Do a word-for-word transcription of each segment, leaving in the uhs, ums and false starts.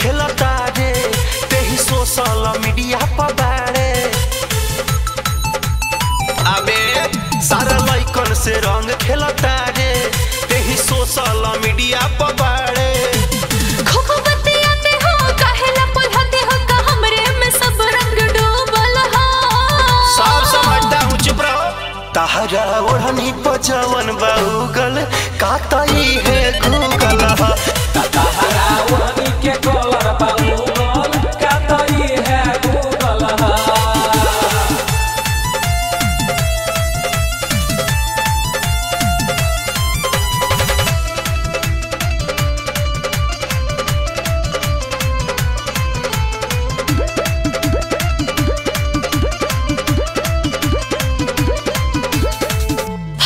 खेलता रे ते ही सोशल मीडिया पर बारे। अबे सारा लाइकन से रंग खेलता रे ते ही सोशल मीडिया पर बारे। ताहरा ओढ़नी पजावन बाहुगल काताई है गूगल हा। ताहरा ओढ़नी के कलर बाहुगल काताई है गूगल हा।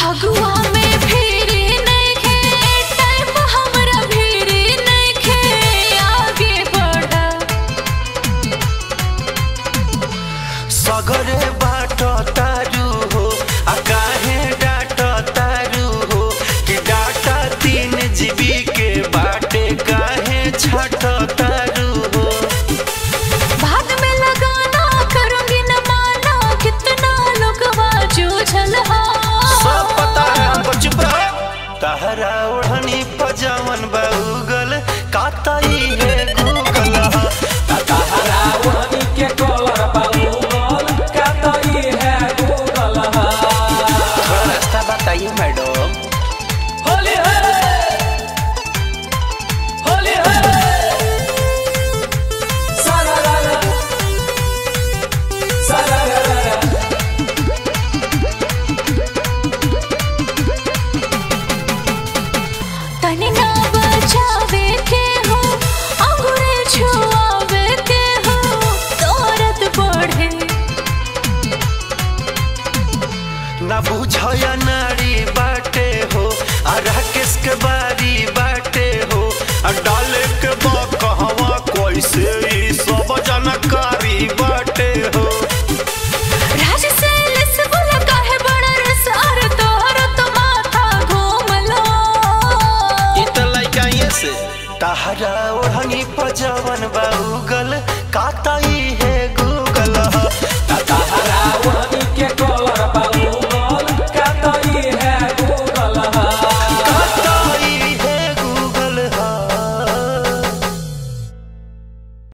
भगुआ में भीड़ नहीं खे, टाइम हमरा भीड़ नहीं खे, आगे बढ़ा सगरे बाट तारू हो आ काहे डाट तारू हो कि डाटा तीन जीबी के बाटे काहे छट तारू हो। बाद में लगाना करूंगी न माना कितना लोग बाजू झलहा। ताहरा ओढ़नी पजावन बाहुगल काताई है गूगल हा। ताहरा ओढ़नी के कलर बाहुगल काताई है गूगल हा। थोड़ा रास्ता बताइए मैडम। होली हरे होली हरे सारा रा सारा रा। ना बुझया नारी बाटे हो आ राकेश के बारी बाटे हो आ डाले के बकहवा कैसे ई सब जानकारी बाटे हो। राज से लिस बोला काहे बड़ा रस आर तोहर तो माथा घूमलो इत लइका ये से। ताहरा ओढ़नी पजावन बाहुगल